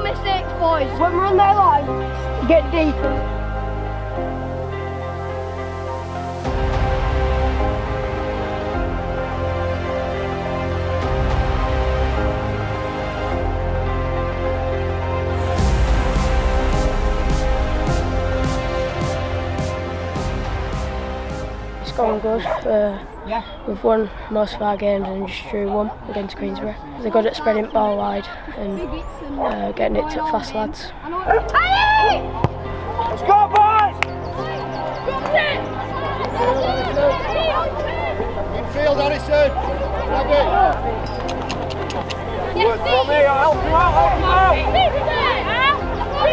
Mistakes, boys. When we're on their line, get deeper. It's going good. We've won most of our games and just drew one against Greensborough. They're good at spreading it ball wide and getting it to fast lads. Let's go, boys! Infield, Harrison! Grab it! Good for me, I'll help you out, Come on!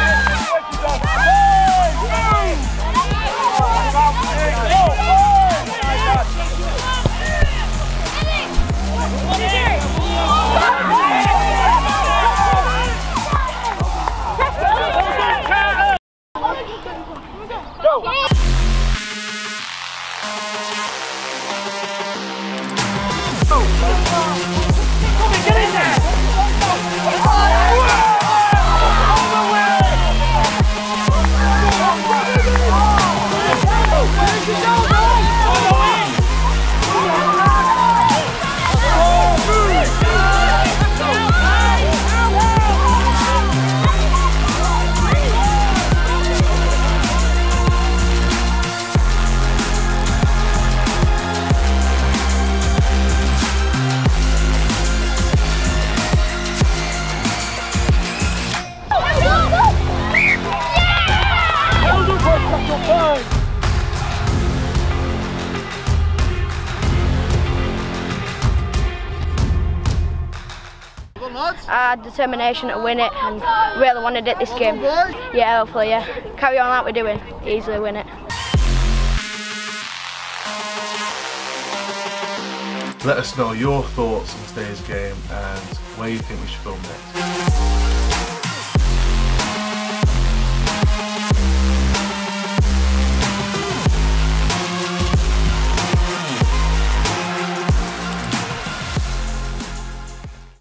Our determination to win it, and really wanted it this game. Yeah, hopefully, yeah. Carry on like we're doing, easily win it. Let us know your thoughts on today's game and where you think we should go next.